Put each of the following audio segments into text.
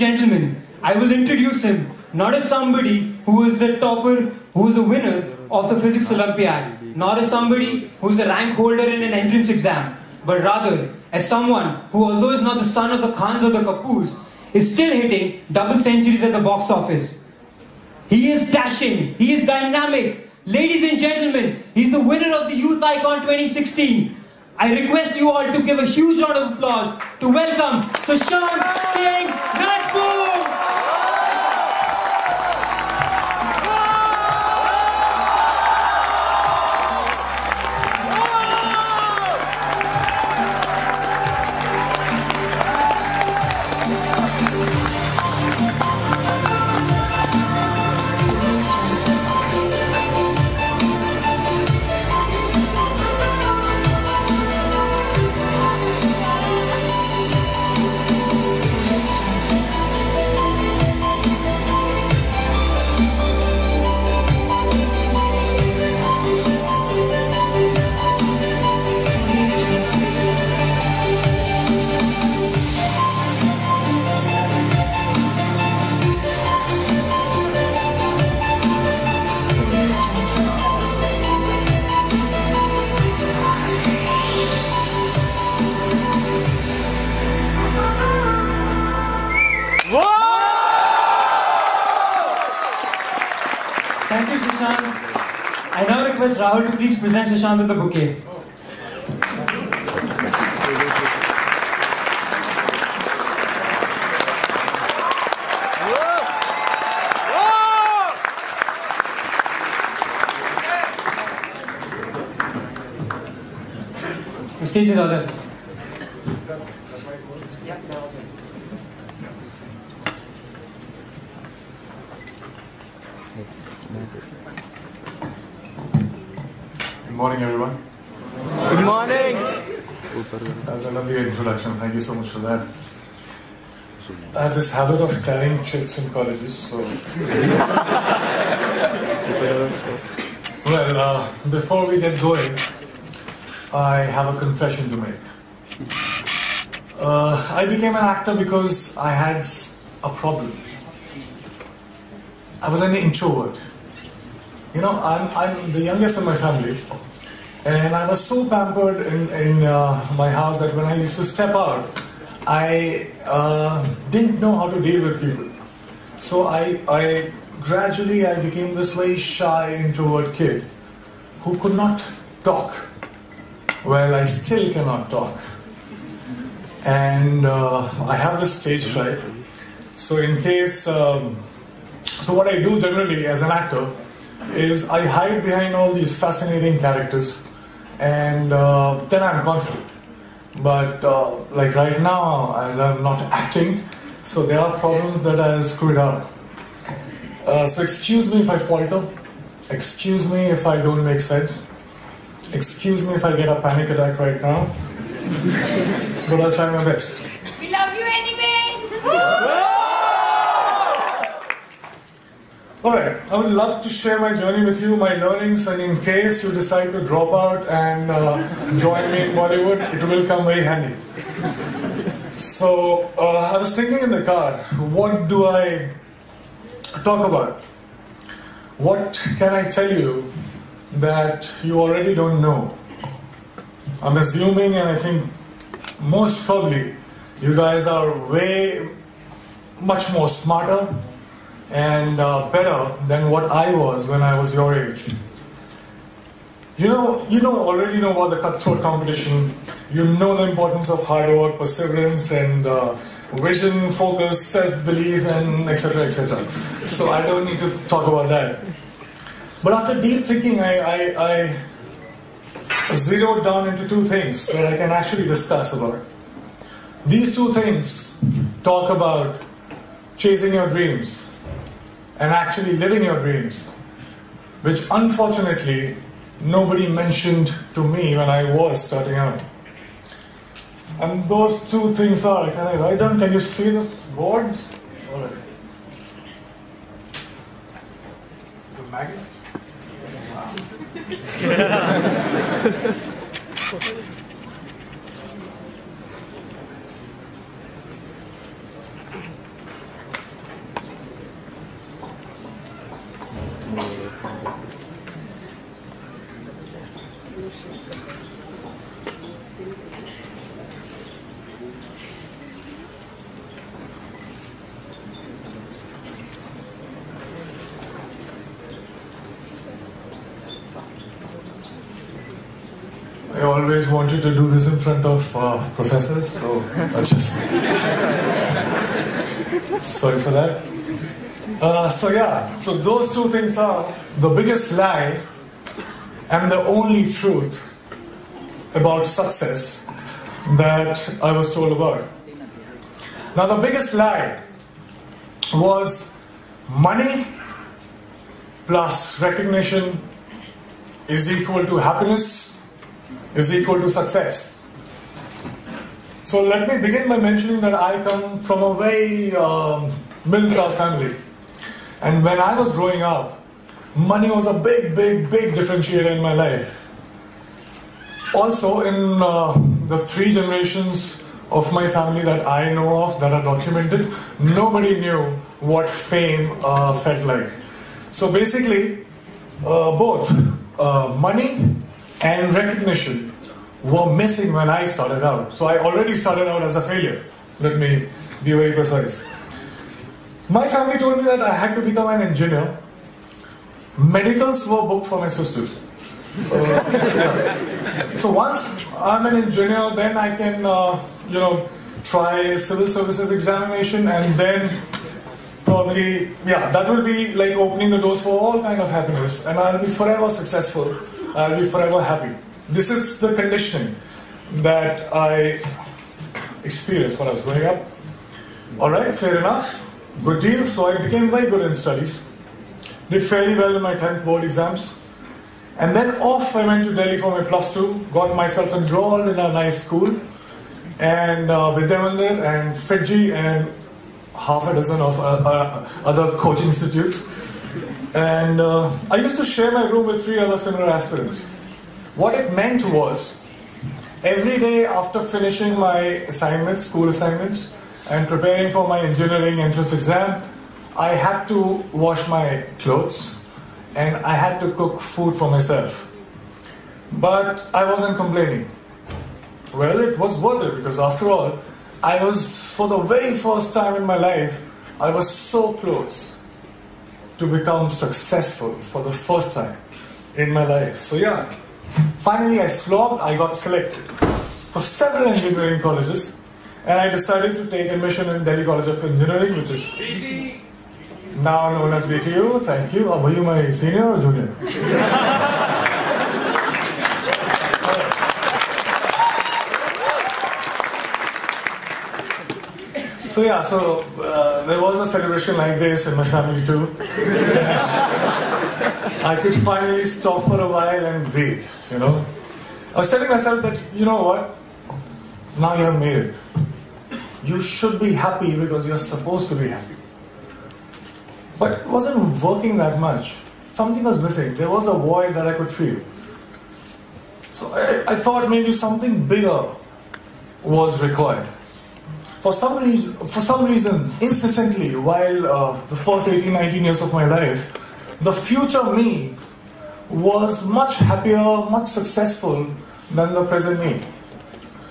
gentlemen, I will introduce him not as somebody who is the topper, who is a winner of the Physics Olympiad, not as somebody who is a rank holder in an entrance exam, but rather as someone who, although is not the son of the Khans or the Kapoors, is still hitting double centuries at the box office. He is dashing, he is dynamic. Ladies and gentlemen, he's the winner of the Youth Icon 2016. I request you all to give a huge round of applause to welcome Sushant Singh Rajput! I now request Rahul to please present Sushant with a bouquet. The stage is all yours, Sushant. Good morning, everyone. Good morning. That was a lovely introduction. Thank you so much for that. I have this habit of carrying chits in colleges, so. Well, before we get going, I have a confession to make. I became an actor because I had a problem. I was an introvert. You know, I'm the youngest in my family, and I was so pampered in my house that when I used to step out, I didn't know how to deal with people. So I gradually became this very shy, introvert kid who could not talk. Well, I still cannot talk. And I have this stage fright. So in case, so what I do generally as an actor is I hide behind all these fascinating characters, and then I'm confident. But like right now, as I'm not acting, so there are problems that I'll screw it up. So excuse me if I falter, excuse me if I don't make sense, excuse me if I get a panic attack right now, but I'll try my best. We love you anyway! Alright, I would love to share my journey with you, my learnings, and in case you decide to drop out and join me in Bollywood, it will come very handy. So, I was thinking in the car, what do I talk about? What can I tell you that you already don't know? I'm assuming, and I think most probably, you guys are way much more smarter and better than what I was when I was your age. You already know about the cutthroat competition. You know the importance of hard work, perseverance, and vision, focus, self-belief, and etc, etc. So I don't need to talk about that. But after deep thinking, I zeroed down into two things that I can actually discuss about. These two things talk about chasing your dreams and actually living your dreams, which unfortunately nobody mentioned to me when I was starting out. And those two things are, can I write down? Can you see this board? All right. It's a magnet. Wow. always wanted to do this in front of professors, so I just... Sorry for that. So those two things are the biggest lie and the only truth about success that I was told about. Now the biggest lie was money plus recognition is equal to happiness, is equal to success. So let me begin by mentioning that I come from a very middle class family. And when I was growing up, money was a big differentiator in my life. Also, in the three generations of my family that I know of, that are documented, nobody knew what fame felt like. So basically, both money and recognition were missing when I started out. So I already started out as a failure. Let me be very precise. My family told me that I had to become an engineer. Medicals were booked for my sisters. Yeah. So once I'm an engineer, then I can, try civil services examination, and then probably, that will be like opening the doors for all kind of happiness, and I'll be forever successful. I'll be forever happy. This is the conditioning that I experienced when I was growing up. All right, fair enough. Good deal, so I became very good in studies. Did fairly well in my 10th board exams. And then off I went to Delhi for my +2, got myself enrolled in a nice school. And Vidyamandir and Fiji and half a dozen of other coaching institutes. And I used to share my room with three other similar aspirants. What it meant was, every day after finishing my assignments, school assignments, and preparing for my engineering entrance exam, I had to wash my clothes and I had to cook food for myself. But I wasn't complaining. Well, it was worth it, because after all, I was, for the very first time in my life, I was so close to become successful for the first time in my life. So yeah, finally I slogged, I got selected for several engineering colleges. And I decided to take admission in Delhi College of Engineering, which is now known as DTU. Thank you. Are you my senior or junior? So there was a celebration like this in my family too. I could finally stop for a while and breathe, I was telling myself that, you know what, now you have made it. You should be happy because you're supposed to be happy. But it wasn't working that much. Something was missing. There was a void that I could feel. So I thought maybe something bigger was required. For some reason, incessantly, while the first 18, 19 years of my life, the future me was much happier, much successful than the present me.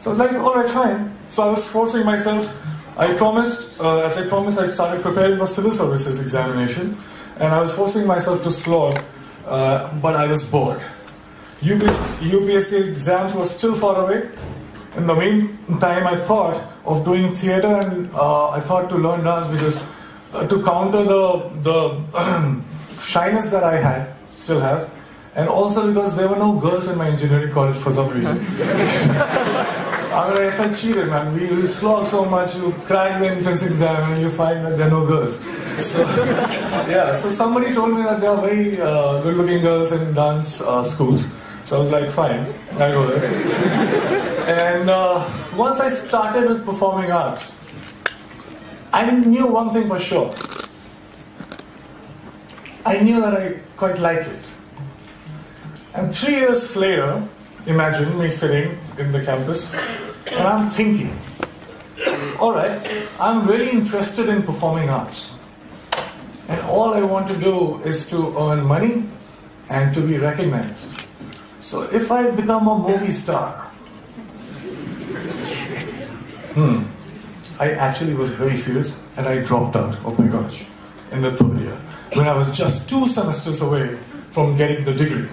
So I was like, all right, fine. So I was forcing myself. As I promised, I started preparing for civil services examination, and I was forcing myself to slog, but I was bored. UPSC exams were still far away. In the meantime, I thought of doing theatre, and I thought to learn dance, because to counter the shyness that I had, still have, and also because there were no girls in my engineering college for some reason. I felt cheated, man. You slog so much, you crack the entrance exam and you find that there are no girls. So, so somebody told me that there are very good-looking girls in dance schools. So I was like, fine, I'll go there. And once I started with performing arts, I knew one thing for sure. I knew that I quite liked it. And 3 years later, imagine me sitting in the campus and I'm thinking, alright, I'm really interested in performing arts and all I want to do is to earn money and to be recognized. So if I become a movie star, I actually was very serious and I dropped out of my college in the 3rd year when I was just 2 semesters away from getting the degree.